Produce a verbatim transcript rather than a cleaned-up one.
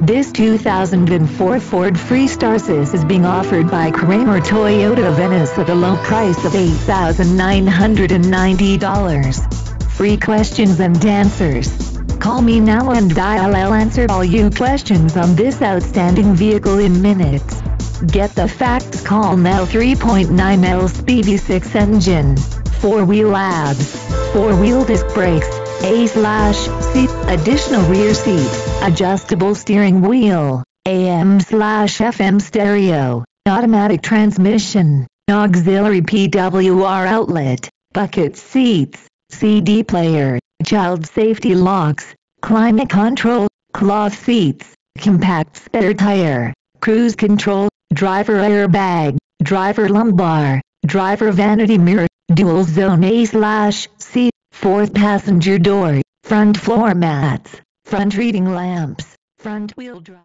This two thousand four Ford Freestar S E S is being offered by Cramer Toyota Venice at a low price of eight thousand nine hundred ninety dollars. Free questions and answers. Call me now and I'll answer all your questions on this outstanding vehicle in minutes. Get the facts. Call now. three point nine L speedy six engine, four-wheel abs, four-wheel disc brakes, A slash C, additional rear seat, adjustable steering wheel, A M slash F M stereo, automatic transmission, auxiliary P W R outlet, bucket seats, C D player, child safety locks, climate control, cloth seats, compact spare tire, cruise control, driver airbag, driver lumbar, driver vanity mirror, dual zone A slash C, fourth passenger door, front floor mats, front reading lamps, front wheel drive.